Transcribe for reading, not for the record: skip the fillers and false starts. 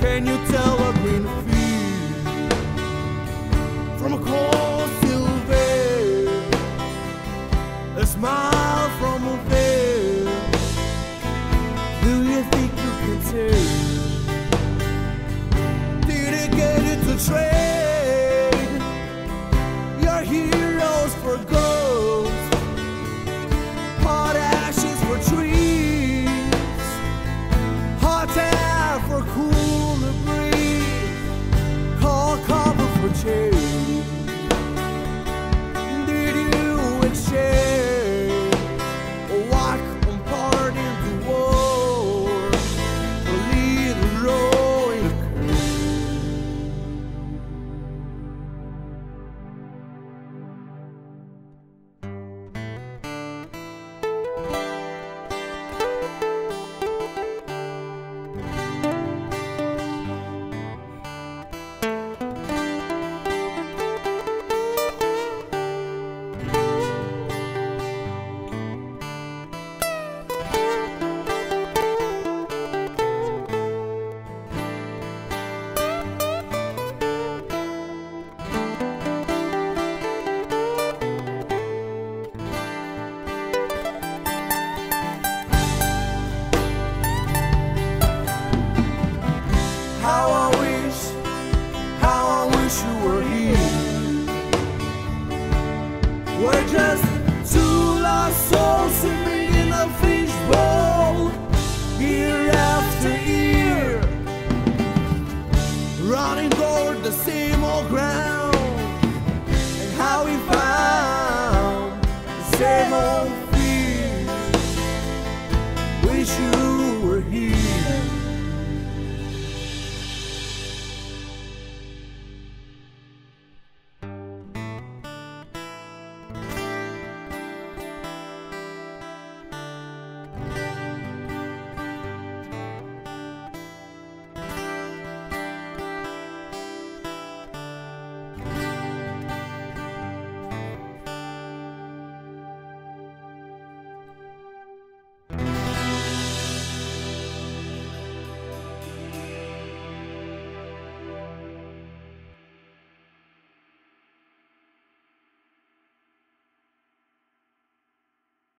Can you tell a green field from a cold silver? A smile from a veil. Do you think you can tell? Did it get it to trade your heroes for gold, hot ashes for trees, hot air for cool? Did you exchange a walk on part in the war, a little row in the same old ground.